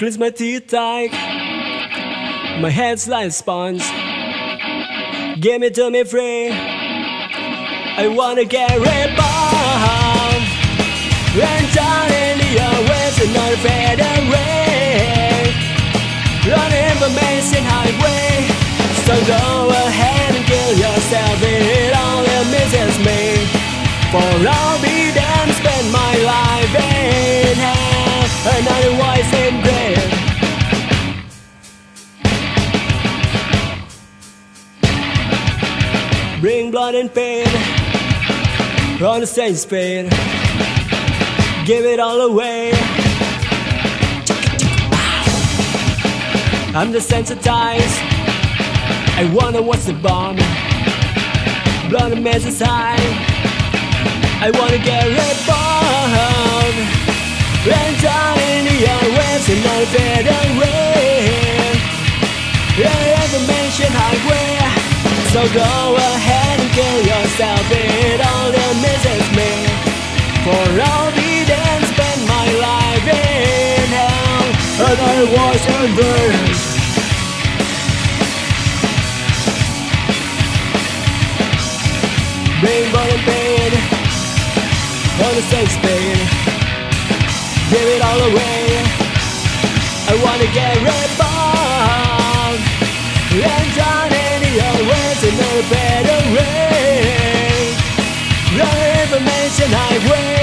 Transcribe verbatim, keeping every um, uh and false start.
cleans my teeth tight. My head's like sponge. Give me to me free. I wanna get reborn. Run down in the airwaves and not afraid of rain. Running from amazing highway. So go ahead and kill yourself. It only misses me. For I'll be damned and spend my life in hell. Another voice in grave. Bring blood and pain on the same speed. Give it all away. I'm desensitized. I wanna watch the bomb. Blood and mess is high. I wanna get reborn. Ran down in the airwaves and not fade away. Yeah, information highway. So go ahead and kill yourself, it only misses me. For I'll be there and spend my life in hell, and I watch and burn. Bring blood and pain on the same pain. Give it all away. I wanna get reborn. And down in the old way. Another better way. Your information highway.